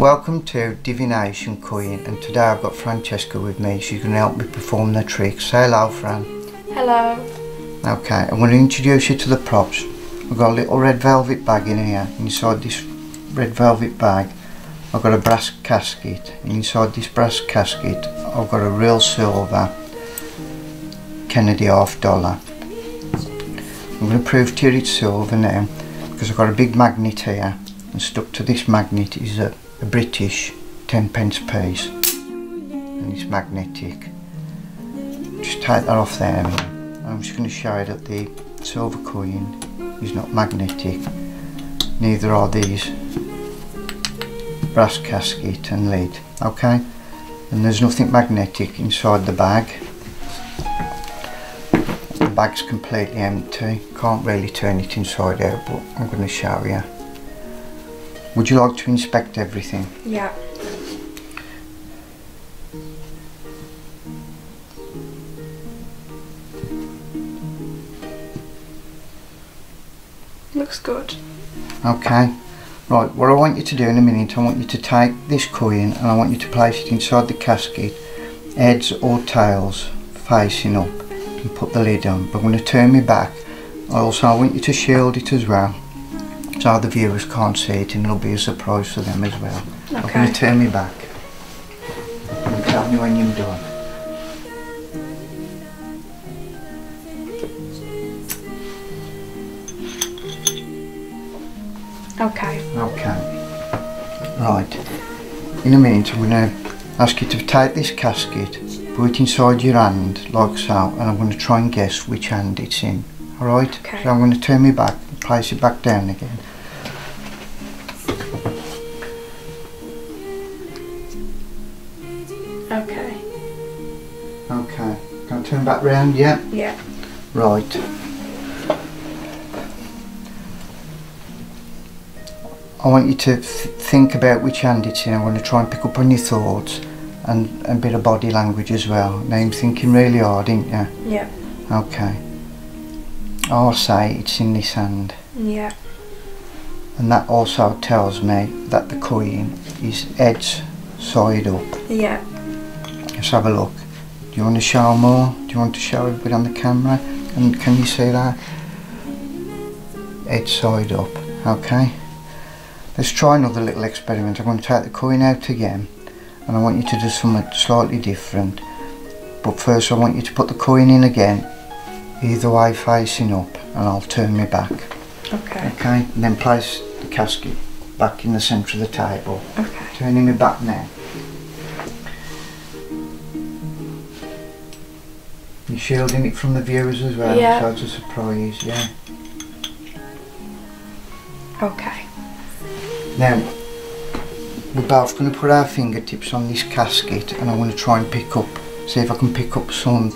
Welcome to Divination Coin, and today I've got Francesca with me. She's going to help me perform the trick. Say hello, Fran. Hello. Okay, I'm going to introduce you to the props. We've got a little red velvet bag in here. Inside this red velvet bag I've got a brass casket. Inside this brass casket I've got a real silver Kennedy half dollar. I'm going to prove to you it's silver now because I've got a big magnet here, and stuck to this magnet is a British 10 pence piece, and it's magnetic. Just take that off there. I'm just going to show you that the silver coin is not magnetic, neither are these brass casket and lid, okay? And there's nothing magnetic inside the bag. The bag's completely empty, can't really turn it inside out, but I'm going to show you. Would you like to inspect everything? Yeah. Looks good. Okay. Right, what I want you to do in a minute, I want you to take this coin and I want you to place it inside the casket, heads or tails facing up, and put the lid on. But I'm going to turn me back. Also, I want you to shield it as well, so the viewers can't see it and it'll be a surprise for them as well. Okay. I'm going to turn me back and tell me when you're done. Okay. Okay. Right. In a minute I'm going to ask you to take this casket, put it inside your hand like so, and I'm going to try and guess which hand it's in. Alright? Okay. So I'm going to turn me back and place it back down again. Okay. Okay. Can I turn back round? Yeah? Yeah. Right. I want you to think about which hand it's in. I want to try and pick up on your thoughts and a bit of body language as well. Now you're thinking really hard, aren't you? Yeah. Okay. I'll say it's in this hand. Yeah. And that also tells me that the coin is edge side up. Yeah. Let's have a look. Do you want to show more? Do you want to show everybody on the camera? And can you see that? Edge side up. Okay. Let's try another little experiment. I'm going to take the coin out again and I want you to do something slightly different, but first I want you to put the coin in again either way facing up, and I'll turn me back. Okay. Okay, and then place the casket back in the centre of the table. Okay. Turning me back now. You're shielding it from the viewers as well, yeah. So it's a surprise, yeah. Okay. Now, we're both going to put our fingertips on this casket and I want to try and pick up, see if I can pick up some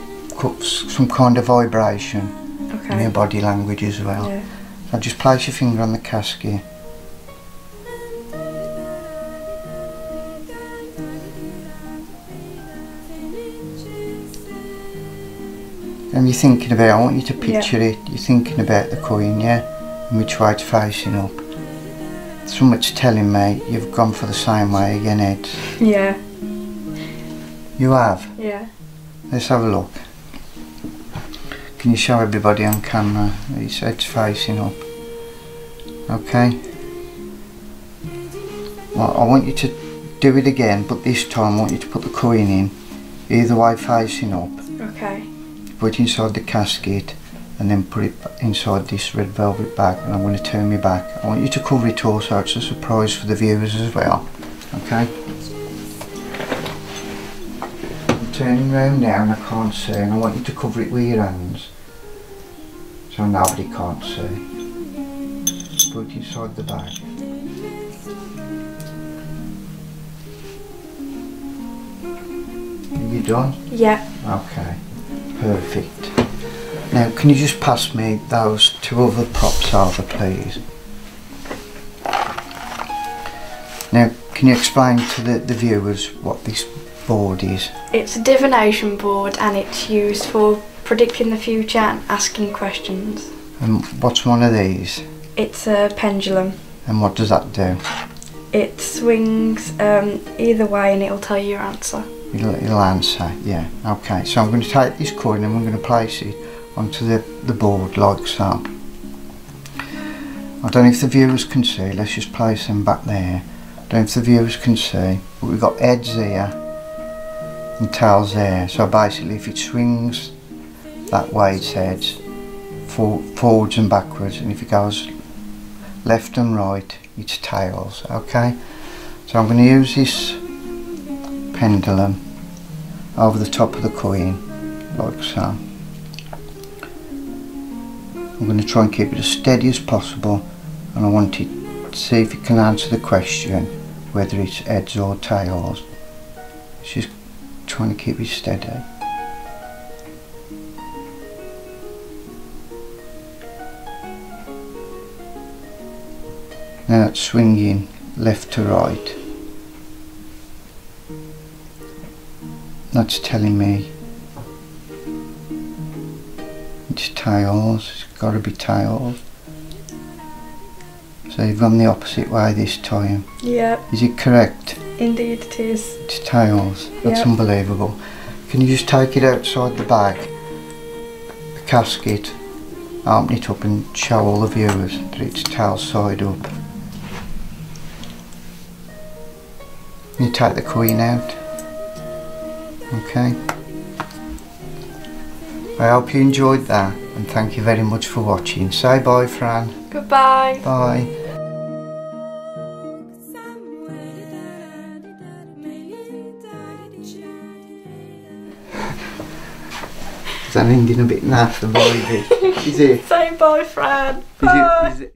kind of vibration. Okay. In your body language as well. Yeah. So just place your finger on the casket. And you're thinking about, I want you to picture, yeah, it, you're thinking about the coin, yeah? And which way it's facing up. Someone's telling me you've gone for the same way again, Ed. Yeah. You have? Yeah. Let's have a look. Can you show everybody on camera? It's edge facing up. Okay. Well, I want you to do it again, but this time I want you to put the coin in either way facing up. Okay. Put it inside the casket, and then put it inside this red velvet bag, and I'm going to turn me back. I want you to cover it all so it's a surprise for the viewers as well. Okay? I'm turning round now and I can't see, and I want you to cover it with your hands so nobody can't see. Put it inside the bag. Are you done? Yeah. Okay. Perfect. Now, can you just pass me those two other props over, please? Now, can you explain to the viewers what this board is? It's a divination board and it's used for predicting the future and asking questions. And what's one of these? It's a pendulum. And what does that do? it swings either way and it'll tell you your answer. It'll answer, yeah. Okay, so I'm going to take this coin and I'm going to place it onto the board like so. I don't know if the viewers can see, let's just place them back there. I don't know if the viewers can see, but we've got heads here and tails there. So basically if it swings that way it's heads, forwards and backwards, and if it goes left and right it's tails, okay? So I'm going to use this pendulum over the top of the coin, like so. I'm going to try and keep it as steady as possible, and I want it to see if it can answer the question whether it's heads or tails. It's just trying to keep it steady. Now it's swinging left to right. That's telling me it's tails, it's got to be tails. So you've gone the opposite way this time. Yeah. Is it correct? Indeed it is. It's tails, that's yep. Unbelievable. Can you just take it outside the bag, the casket, open it up and show all the viewers that it's tail side up. You take the coin out. Okay. I hope you enjoyed that and thank you very much for watching. Say bye, Fran. Goodbye. Bye. I'm ending a bit naff, the boy bit. Is it? Say bye, Fran. Bye. Is it?